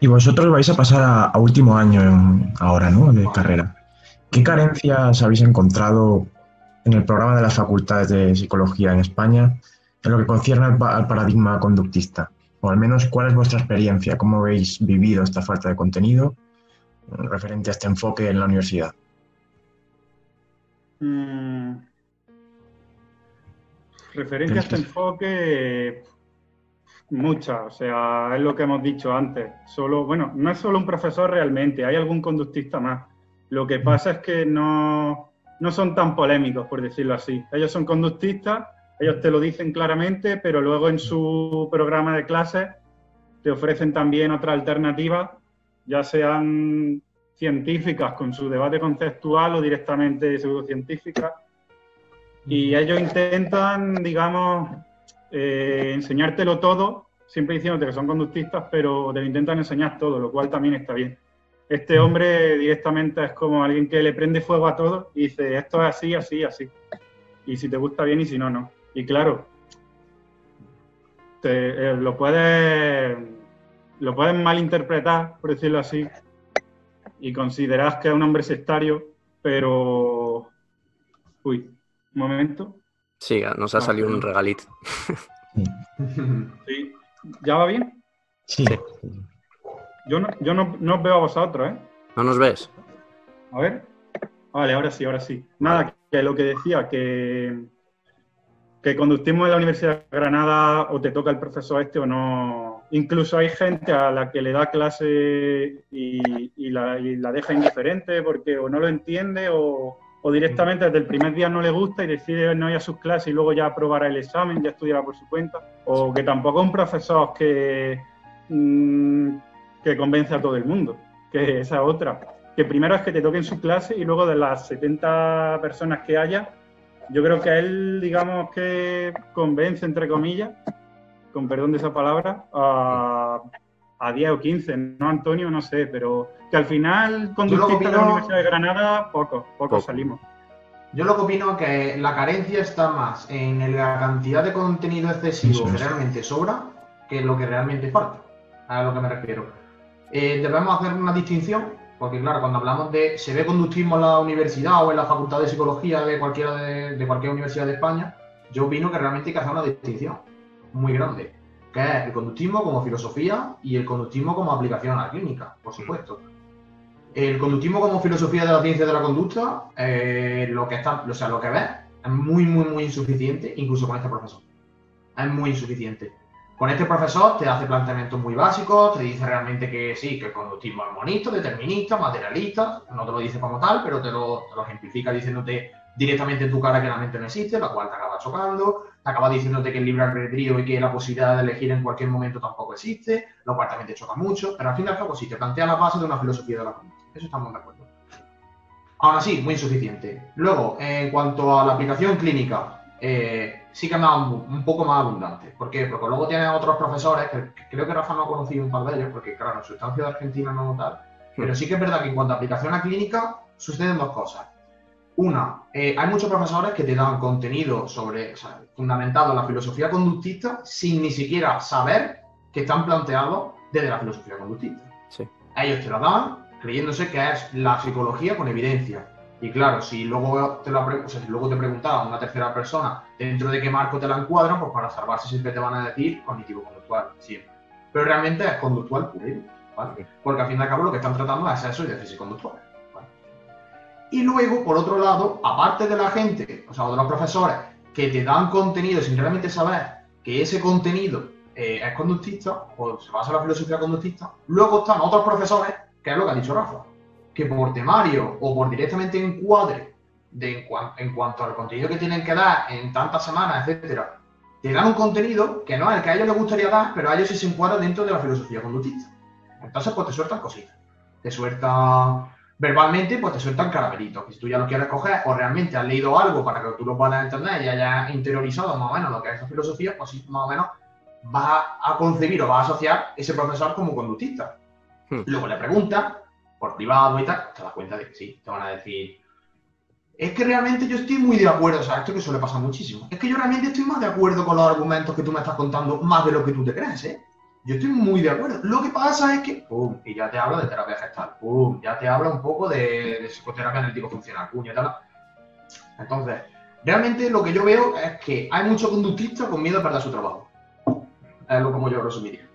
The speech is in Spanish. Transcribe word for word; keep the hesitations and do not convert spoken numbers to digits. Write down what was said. Y vosotros vais a pasar a, a último año en, ahora, ¿no?, de carrera. ¿Qué carencias habéis encontrado en el programa de las facultades de psicología en España en lo que concierne al, al paradigma conductista? O al menos, ¿cuál es vuestra experiencia? ¿Cómo habéis vivido esta falta de contenido referente a este enfoque en la universidad? Mm. Referente a este enfoque, muchas, o sea, es lo que hemos dicho antes. Solo, bueno, no es solo un profesor realmente, hay algún conductista más. Lo que pasa es que no, no son tan polémicos, por decirlo así. Ellos son conductistas, ellos te lo dicen claramente, pero luego en su programa de clases te ofrecen también otras alternativas, ya sean científicas con su debate conceptual o directamente pseudocientíficas. Y ellos intentan, digamos, eh, enseñártelo todo, siempre diciéndote que son conductistas, pero te lo intentan enseñar todo, lo cual también está bien. Este hombre directamente es como alguien que le prende fuego a todo y dice, esto es así, así, así. Y si te gusta bien y si no, no. Y claro, te, eh, lo puedes, lo puedes malinterpretar, por decirlo así, y consideras que es un hombre sectario, pero... Uy... momento. Sí, nos ha ah, salido un regalito. Sí. ¿Ya va bien? Sí. Yo no, yo no, no os veo a vosotros, ¿eh? ¿No nos ves? A ver. Vale, ahora sí, ahora sí. Nada, que lo que decía, que, que conductismo en la Universidad de Granada o te toca el profesor este o no. Incluso hay gente a la que le da clase y, y, la, y la deja indiferente porque o no lo entiende o... O directamente desde el primer día no le gusta y decide no ir a sus clases y luego ya aprobará el examen, ya estudiará por su cuenta. O que tampoco es un profesor que, mmm, que convence a todo el mundo, que esa es otra. Que primero es que te toquen su clase y luego de las setenta personas que haya, yo creo que él, digamos que convence, entre comillas, con perdón de esa palabra, a... a diez o quince, ¿no, Antonio? No sé, pero que al final, conductistas de la Universidad de Granada, poco, poco, poco salimos. Yo lo que opino es que la carencia está más en la cantidad de contenido excesivo que realmente sobra que lo que realmente falta, a lo que me refiero. Eh, debemos hacer una distinción, porque claro, cuando hablamos de se ve conductismo en la universidad o en la Facultad de Psicología de, cualquiera de, de cualquier universidad de España, yo opino que realmente hay que hacer una distinción muy grande. Que es el conductismo como filosofía y el conductismo como aplicación a la clínica, por supuesto. El conductismo como filosofía de la ciencia de la conducta, eh, lo que está, o sea, lo que ves es muy, muy, muy insuficiente, incluso con este profesor. Es muy insuficiente. Con este profesor te hace planteamientos muy básicos, te dice realmente que sí, que el conductismo es monista, determinista, materialista, no te lo dice como tal, pero te lo, te lo ejemplifica diciéndote directamente en tu cara que la mente no existe, la cual te acaba chocando, te acaba diciéndote que el libre albedrío y que la posibilidad de elegir en cualquier momento tampoco existe, lo cual también te choca mucho, pero al fin y al cabo sí, te plantea las bases de una filosofía de la conducta. Eso estamos de acuerdo. Aún así, muy insuficiente. Luego, eh, en cuanto a la aplicación clínica, eh, sí que es un poco más abundante. ¿Por qué? Porque luego tienes otros profesores, que, que creo que Rafa no ha conocido un par de ellos, porque claro, en sustancia de Argentina no tal, pero sí que es verdad que en cuanto a aplicación a clínica, suceden dos cosas. Una, eh, hay muchos profesores que te dan contenido sobre, o sea, fundamentado en la filosofía conductista sin ni siquiera saber que están planteados desde la filosofía conductista. Sí. Ellos te lo dan creyéndose que es la psicología con evidencia. Y claro, si luego te, lo, o sea, si luego te preguntaba una tercera persona dentro de qué marco te la encuadran, pues para salvarse siempre te van a decir cognitivo-conductual, siempre. Pero realmente es conductual puro, ¿vale? Sí. Porque al fin y al cabo lo que están tratando es eso y déficit conductual. Y luego, por otro lado, aparte de la gente, o sea, de los profesores que te dan contenido sin realmente saber que ese contenido eh, es conductista o se basa en la filosofía conductista, luego están otros profesores, que es lo que ha dicho Rafa, que por temario o por directamente encuadre de, en, cuan, en cuanto al contenido que tienen que dar en tantas semanas, etcétera, te dan un contenido que no es el que a ellos les gustaría dar, pero a ellos sí se encuadra dentro de la filosofía conductista. Entonces, pues te sueltan cositas, te sueltan... Verbalmente, pues te sueltan caramelitos, que si tú ya lo quieres coger o realmente has leído algo para que tú lo puedas entender y hayas interiorizado más o menos lo que es esa filosofía, pues sí, más o menos vas a concebir o vas a asociar ese profesor como conductista. Hmm. Luego le preguntas, por privado y tal, te das cuenta de que sí, te van a decir... Es que realmente yo estoy muy de acuerdo, o sea, esto que suele pasar muchísimo. Es que yo realmente estoy más de acuerdo con los argumentos que tú me estás contando, más de lo que tú te crees, ¿eh? Yo estoy muy de acuerdo. Lo que pasa es que, pum, y ya te habla de terapia gestal, pum, ya te habla un poco de, de psicoterapia analítico-funcional, pum, ya te habla. Entonces, realmente lo que yo veo es que hay mucho conductista con miedo a perder su trabajo. Es lo como yo resumiría.